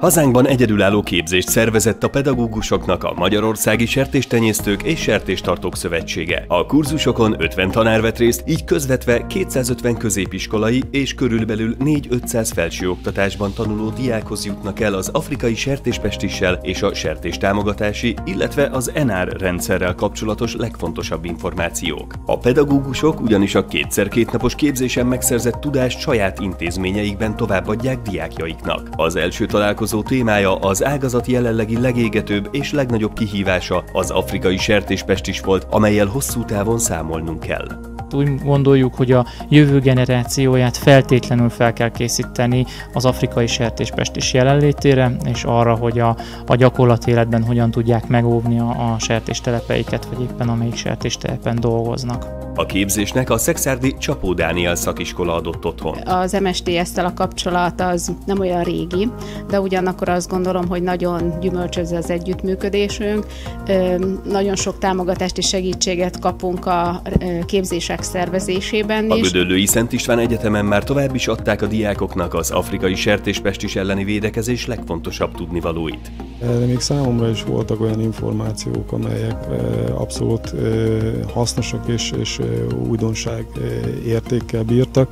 Hazánkban egyedülálló képzést szervezett a pedagógusoknak a Magyarországi Sertéstenyésztők és Sertéstartók Szövetsége. A kurzusokon 50 tanár vett részt, így közvetve 250 középiskolai és körülbelül 4-500 felsőoktatásban tanuló diákhoz jutnak el az afrikai sertéspestissel és a sertéstámogatási, illetve az ENAR rendszerrel kapcsolatos legfontosabb információk. A pedagógusok ugyanis a kétszer-kétnapos képzésen megszerzett tudást saját intézményeikben továbbadják diákjaiknak. Az első találkozó témája az ágazat jelenlegi legégetőbb és legnagyobb kihívása, az afrikai sertéspestis volt, amellyel hosszú távon számolnunk kell. Úgy gondoljuk, hogy a jövő generációját feltétlenül fel kell készíteni az afrikai sertéspestis jelenlétére, és arra, hogy a gyakorlati életben hogyan tudják megóvni a sertéstelepeiket, vagy éppen amelyik sertéstelepen dolgoznak. A képzésnek a szexárdi Csapó Dániel szakiskola adott otthon. Az MSTS-tel a kapcsolat az nem olyan régi, de ugyanakkor azt gondolom, hogy nagyon gyümölcsöző az együttműködésünk. Nagyon sok támogatást és segítséget kapunk a képzések szervezésében is. A Gödöllői Szent István Egyetemen már tovább is adták a diákoknak az afrikai sertéspestis elleni védekezés legfontosabb tudnivalóit. De még számomra is voltak olyan információk, amelyek abszolút hasznosak és újdonság értékkel bírtak.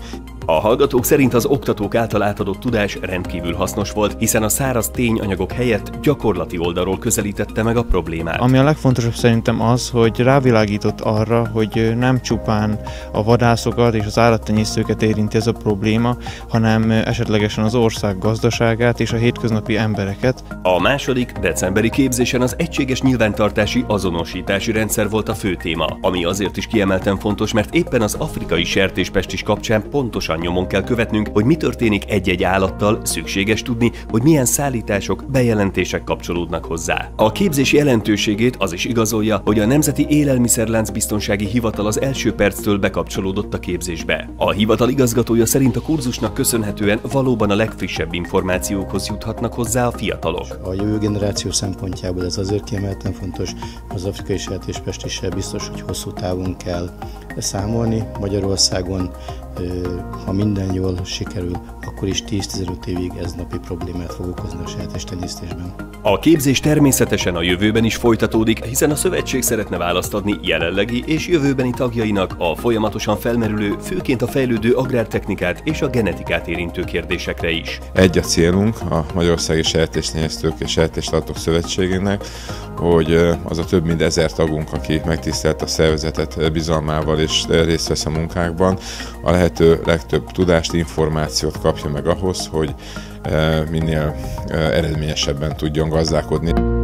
A hallgatók szerint az oktatók által átadott tudás rendkívül hasznos volt, hiszen a száraz tényanyagok helyett gyakorlati oldalról közelítette meg a problémát. Ami a legfontosabb szerintem az, hogy rávilágított arra, hogy nem csupán a vadászokat és az állattenyésztőket érinti ez a probléma, hanem esetlegesen az ország gazdaságát és a hétköznapi embereket. A második, decemberi képzésen az egységes nyilvántartási azonosítási rendszer volt a fő téma, ami azért is kiemelten fontos, mert éppen az afrikai sertéspestis kapcsán pontosan nyomon kell követnünk, hogy mi történik egy-egy állattal, szükséges tudni, hogy milyen szállítások, bejelentések kapcsolódnak hozzá. A képzés jelentőségét az is igazolja, hogy a Nemzeti Élelmiszerlánc Biztonsági Hivatal az első perctől bekapcsolódott a képzésbe. A hivatal igazgatója szerint a kurzusnak köszönhetően valóban a legfrissebb információkhoz juthatnak hozzá a fiatalok. A jövő generáció szempontjából ez azért kiemelten fontos, az afrikai sertéspestissel biztos, hogy hosszú távon kell számolni. Magyarországon, ha minden jól sikerül, akkor is 10-15 évig ez napi problémát fog okozni a sertéstenyésztésben. A képzés természetesen a jövőben is folytatódik, hiszen a szövetség szeretne választ adni jelenlegi és jövőbeni tagjainak a folyamatosan felmerülő, főként a fejlődő agrártechnikát és a genetikát érintő kérdésekre is. Egy a célunk a Magyarországi Sertéstenyésztők és Sertéstartók Szövetségének, hogy az a több mint 1000 tagunk, aki megtisztelt a szervezetet bizalmával és részt vesz a munkákban, a lehető legtöbb tudást, információt kapja meg ahhoz, hogy minél eredményesebben tudjon gazdálkodni.